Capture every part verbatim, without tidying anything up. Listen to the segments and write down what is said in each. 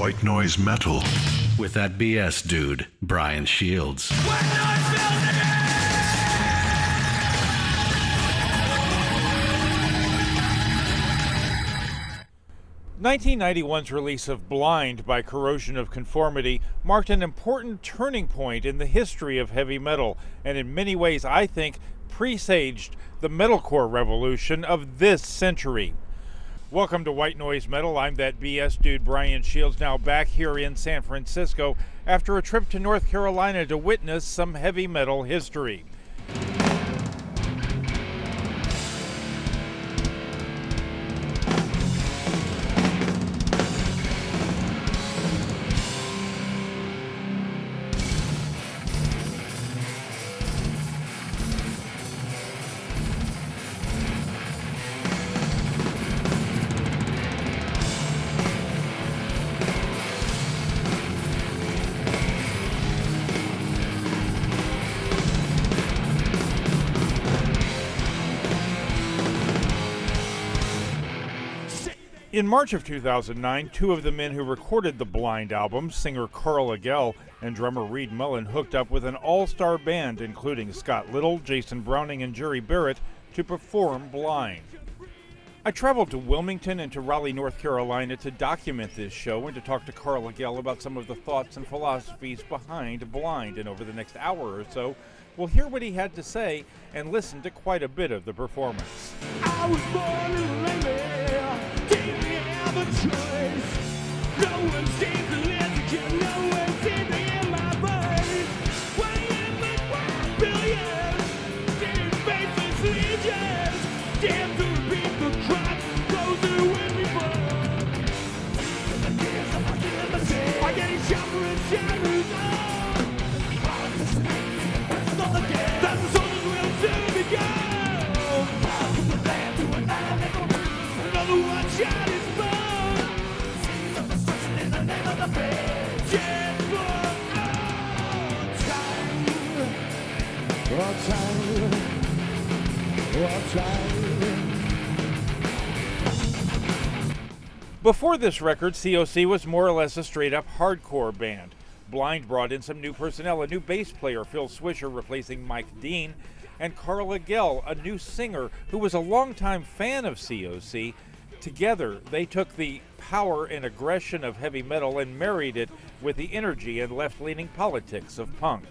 White Noise Metal. With That B S Dude, Brian Shields. White Noise Metal! nineteen ninety-one's release of Blind by Corrosion of Conformity marked an important turning point in the history of heavy metal, and in many ways, I think, presaged the metalcore revolution of this century. Welcome to White Noise Metal. I'm That B S Dude, Brian Shields, now back here in San Francisco after a trip to North Carolina to witness some heavy metal history. In March of two thousand nine, two of the men who recorded the Blind album, singer Carl Agell and drummer Reed Mullen, hooked up with an all-star band including Scott Little, Jason Browning, and Jerry Barrett to perform Blind. I traveled to Wilmington and to Raleigh, North Carolina to document this show and to talk to Carl Agell about some of the thoughts and philosophies behind Blind, and over the next hour or so, we'll hear what he had to say and listen to quite a bit of the performance. I was born in Lemmy. No one's seen the literature, no one's seen the in my brain. Why am I one billion? Dead faceless legions, damn to repeat the crop, closer with me born. I get each other and shadows on. That's the soldiers will soon be gone. Another one shot is born. Before this record, C O C was more or less a straight-up hardcore band. Blind brought in some new personnel, a new bass player, Phil Swisher, replacing Mike Dean, and Carl Agell, a new singer who was a longtime fan of C O C. Together, they took the power and aggression of heavy metal and married it with the energy and left-leaning politics of punk.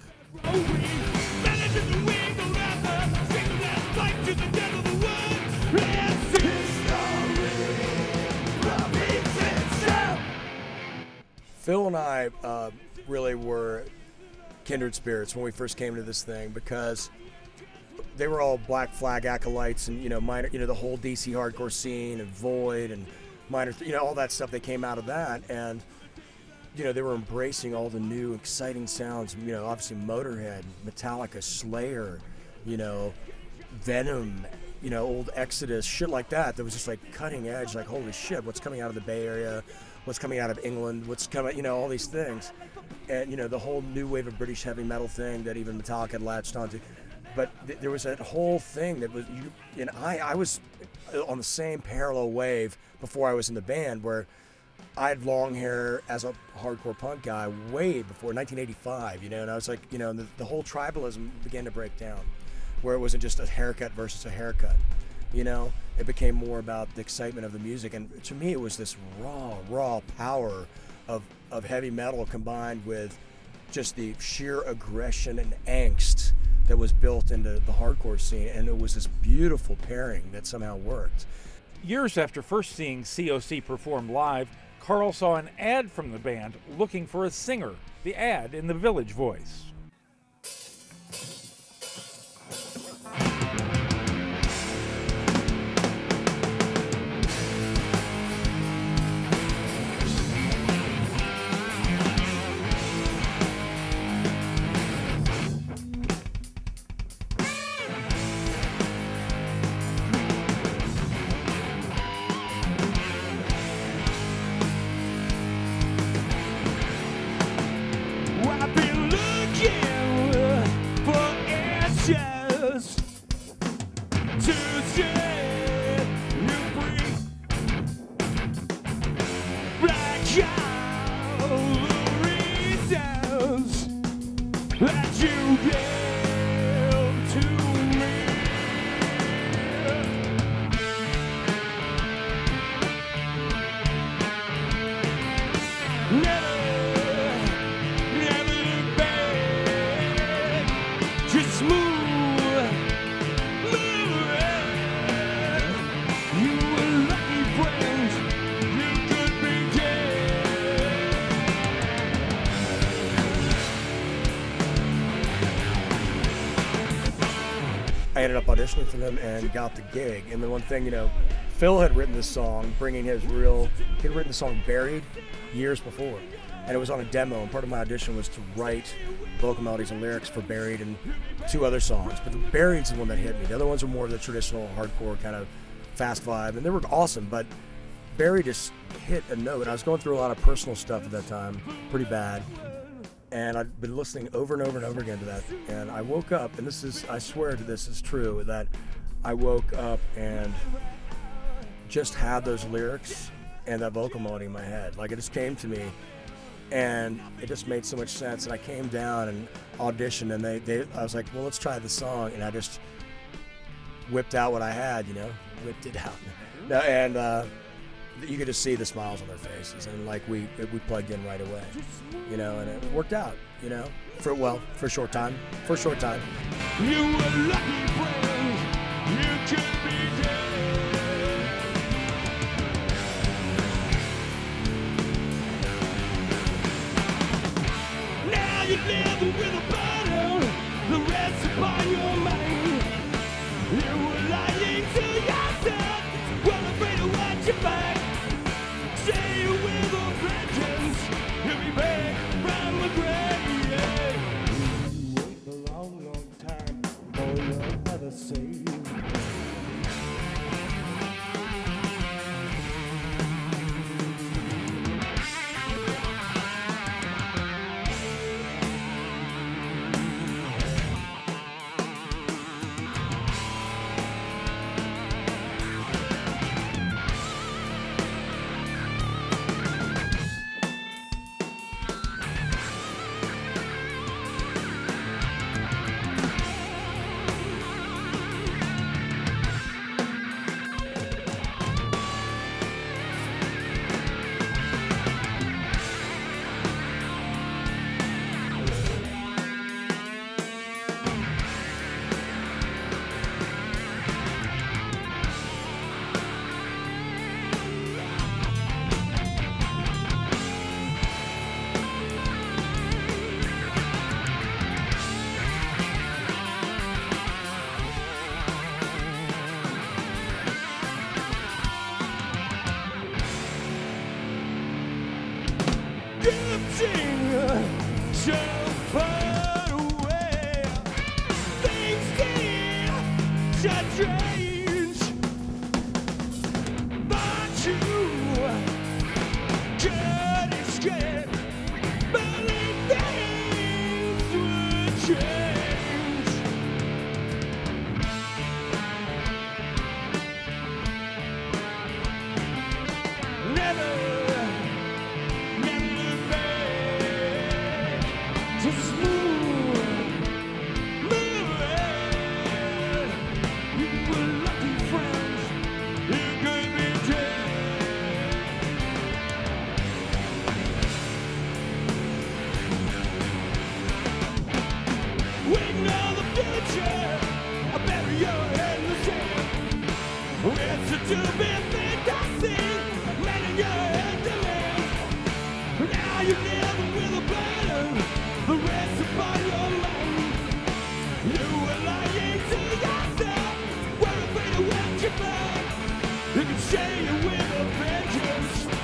Phil and I uh, really were kindred spirits when we first came to this thing, because they were all Black Flag acolytes, and you know, minor, you know, the whole D C hardcore scene and Void and minor, you know, all that stuff. They came out of that, and you know, they were embracing all the new, exciting sounds. You know, obviously Motorhead, Metallica, Slayer, you know, Venom, you know, old Exodus, shit like that. That was just like cutting edge. Like, holy shit, what's coming out of the Bay Area? What's coming out of England? What's coming? You know, all these things, and you know, the whole new wave of British heavy metal thing that even Metallica had latched onto. But th there was that whole thing that was, you, and I, I was on the same parallel wave before I was in the band, where I had long hair as a hardcore punk guy way before nineteen eighty-five, you know, and I was like, you know, the, the whole tribalism began to break down, where it wasn't just a haircut versus a haircut, you know, it became more about the excitement of the music. And to me, it was this raw, raw power of, of heavy metal combined with just the sheer aggression and angst that was built into the hardcore scene, and it was this beautiful pairing that somehow worked. Years after first seeing C O C perform live, Carl saw an ad from the band looking for a singer, the ad in the Village Voice. Yeah! I ended up auditioning for them and got the gig. And the one thing, you know, Phil had written this song, bringing his real, he'd written the song Buried years before. And it was on a demo, and part of my audition was to write vocal melodies and lyrics for Buried and two other songs. But the Buried's the one that hit me. The other ones were more of the traditional hardcore kind of fast vibe, and they were awesome, but Buried just hit a note. I was going through a lot of personal stuff at that time, pretty bad. And I've been listening over and over and over again to that. And I woke up, and this is, I swear to this is true, that I woke up and just had those lyrics and that vocal melody in my head. Like, it just came to me, and it just made so much sense. And I came down and auditioned, and they, they I was like, well, let's try this song. And I just whipped out what I had, you know, whipped it out. No, and uh, you could just see the smiles on their faces, and like we we plugged in right away, you know, and it worked out, you know, for well for a short time, for a short time. You were lucky friends, you could be dead. Now you're living with a bottle, the rest upon your mind. You were lying to yourself, well afraid to watch your back. Say you will avenge us.